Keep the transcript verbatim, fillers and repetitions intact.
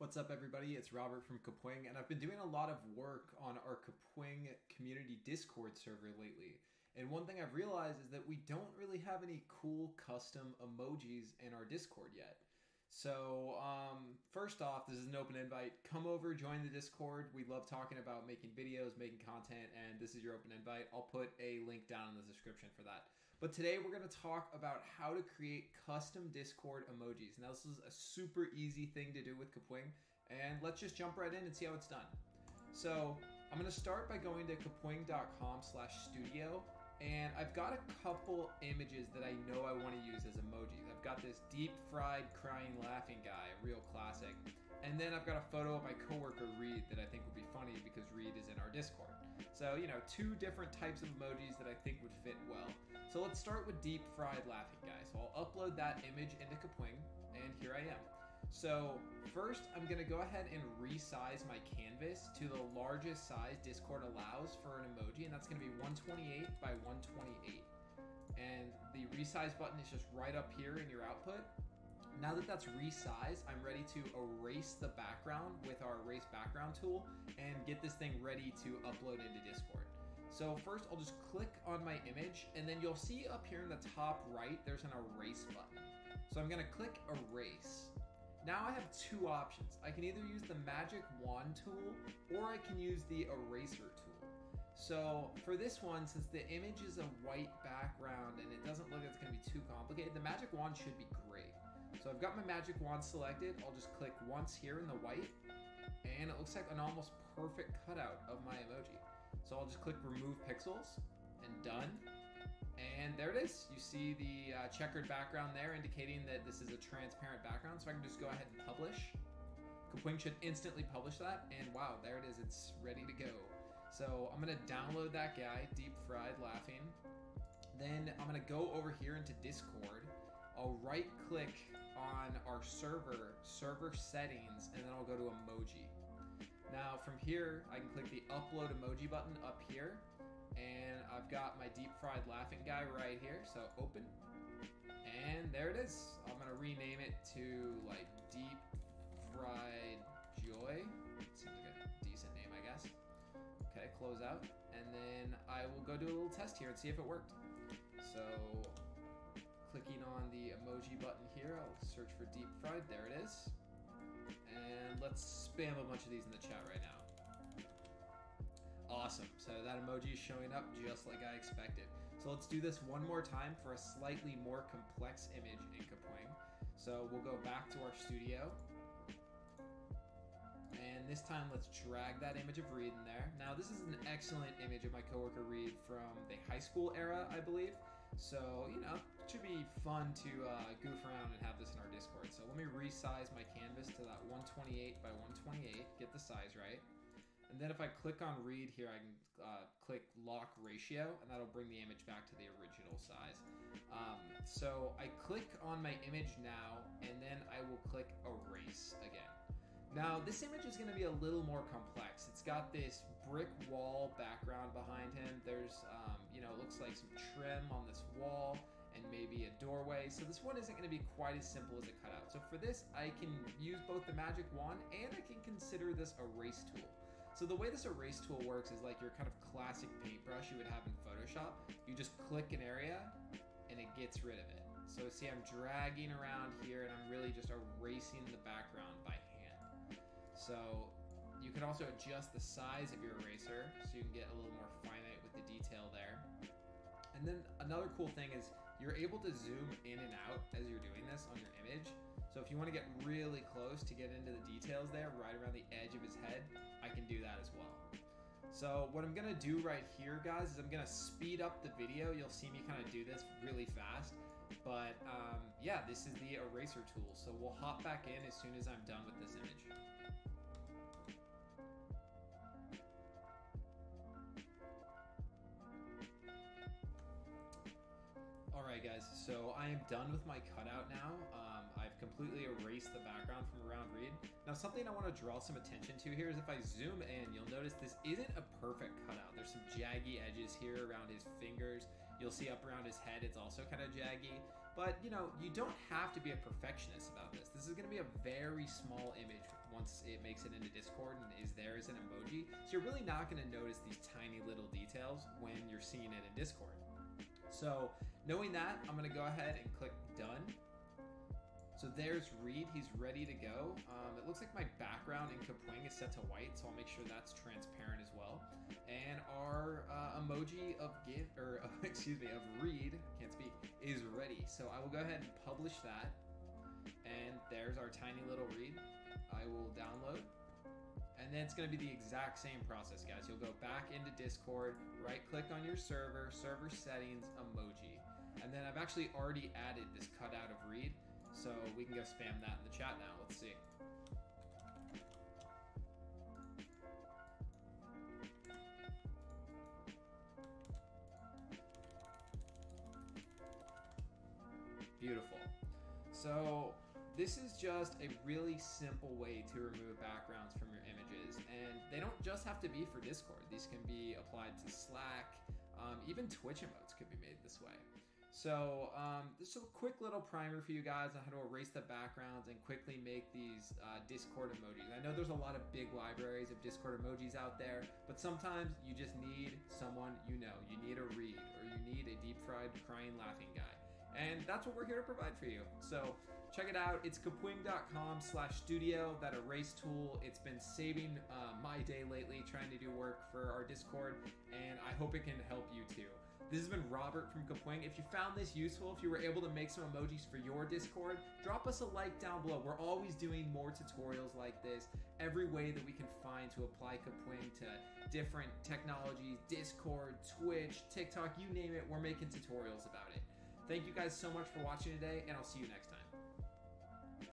What's up, everybody? It's Robert from Kapwing, and I've been doing a lot of work on our Kapwing community Discord server lately. And one thing I've realized is that we don't really have any cool custom emojis in our Discord yet. So um, first off, this is an open invite. Come over, join the Discord. We love talking about making videos, making content, and this is your open invite. I'll put a link down in the description for that. But today we're going to talk about how to create custom Discord emojis. Now this is a super easy thing to do with Kapwing, and let's just jump right in and see how it's done. So I'm going to start by going to kapwing dot com slash studio, and I've got a couple images that I know I want to use as emojis. I've got this deep fried crying laughing guy, a real classic. And then I've got a photo of my coworker Reed that I think would be funny because Reed is in our Discord. So, you know, two different types of emojis that I think would fit well. So let's start with deep fried laughing guy. So I'll upload that image into Kapwing, and here I am. So first I'm gonna go ahead and resize my canvas to the largest size Discord allows for an emoji, and that's gonna be one twenty-eight by one twenty-eight. And the resize button is just right up here in your output. Now that that's resized, I'm ready to erase the background with our erase background tool and get this thing ready to upload into Discord. So first I'll just click on my image, and then you'll see up here in the top right, there's an erase button. So I'm gonna click erase. Now I have two options. I can either use the magic wand tool, or I can use the eraser tool. So for this one, since the image is a white background and it doesn't look like it's gonna be too complicated, the magic wand should be great. So I've got my magic wand selected. I'll just click once here in the white, and it looks like an almost perfect cutout of my emoji. So I'll just click remove pixels and done. And there it is. You see the uh, checkered background there indicating that this is a transparent background. So I can just go ahead and publish. Kapwing should instantly publish that. And wow, there it is. It's ready to go. So I'm going to download that guy, deep fried laughing. Then I'm going to go over here into Discord. I'll right click on our server, server settings, and then I'll go to emoji. Now from here, I can click the upload emoji button up here. And I've got my deep fried laughing guy right here, so open, and there it is. I'm gonna rename it to like deep fried joy. Seems like a decent name, I guess. Okay, close out, and then I will go do a little test here and see if it worked. So clicking on the emoji button here, I'll search for deep fried. There it is. And let's spam a bunch of these in the chat right now. Awesome, so that emoji is showing up just like I expected. So let's do this one more time for a slightly more complex image in Kapwing. So we'll go back to our studio. And this time let's drag that image of Reed in there. Now this is an excellent image of my coworker Reed from the high school era, I believe. So, you know, it should be fun to uh, goof around and have this in our Discord. So let me resize my canvas to that one twenty-eight by one twenty-eight, get the size right. And then if I click on Reed here, I can uh, click lock ratio, and that'll bring the image back to the original size. Um, so I click on my image now, and then I will click erase again. Now this image is gonna be a little more complex. It's got this brick wall background behind him. There's, um, you know, it looks like some trim on this wall and maybe a doorway. So this one isn't gonna be quite as simple as a cutout. So for this, I can use both the magic wand and I can consider this erase tool. So the way this erase tool works is like your kind of classic paintbrush you would have in Photoshop. You just click an area and it gets rid of it. So see, I'm dragging around here and I'm really just erasing the background by hand. So you can also adjust the size of your eraser so you can get a little more finite with the detail there. And then another cool thing is you're able to zoom in and out as you're doing this on your image. So if you want to get really close to get into the details there, right around the edge of his head, I can do that as well. So what I'm going to do right here, guys, is I'm going to speed up the video. You'll see me kind of do this really fast. But um, yeah, this is the eraser tool. So we'll hop back in as soon as I'm done with this image. Alright guys, so I am done with my cutout now. Um, I've completely erased the background from around Reed. Now something I want to draw some attention to here is if I zoom in, you'll notice this isn't a perfect cutout. There's some jaggy edges here around his fingers. You'll see up around his head, it's also kind of jaggy. But you know, you don't have to be a perfectionist about this. This is gonna be a very small image once it makes it into Discord and is there as an emoji. So you're really not gonna notice these tiny little details when you're seeing it in Discord. So knowing that, I'm gonna go ahead and click done. So there's Reed, he's ready to go. Um, it looks like my background in Kapwing is set to white, so I'll make sure that's transparent as well. And our uh, emoji of Git, or uh, excuse me, of Reed, can't speak, is ready. So I will go ahead and publish that. And there's our tiny little Reed. I will download. And then it's gonna be the exact same process, guys. You'll go back into Discord, right click on your server, server settings, emoji. And then I've actually already added this cutout of Reed. So we can go spam that in the chat now. Let's see. Beautiful. So this is just a really simple way to remove backgrounds from your images. And they don't just have to be for Discord. These can be applied to Slack. Um, even Twitch emotes could be made this way. So um, just a quick little primer for you guys on how to erase the backgrounds and quickly make these uh, Discord emojis. I know there's a lot of big libraries of Discord emojis out there, but sometimes you just need someone you know. You need a Reed, or you need a deep fried crying laughing guy. And that's what we're here to provide for you. So check it out. It's kapwing dot com slash studio, that erase tool. It's been saving uh, my day lately, trying to do work for our Discord, and I hope it can help you too. This has been Robert from Kapwing. If you found this useful, if you were able to make some emojis for your Discord, drop us a like down below. We're always doing more tutorials like this, every way that we can find to apply Kapwing to different technologies, Discord, Twitch, TikTok, you name it, we're making tutorials about it. Thank you guys so much for watching today, and I'll see you next time.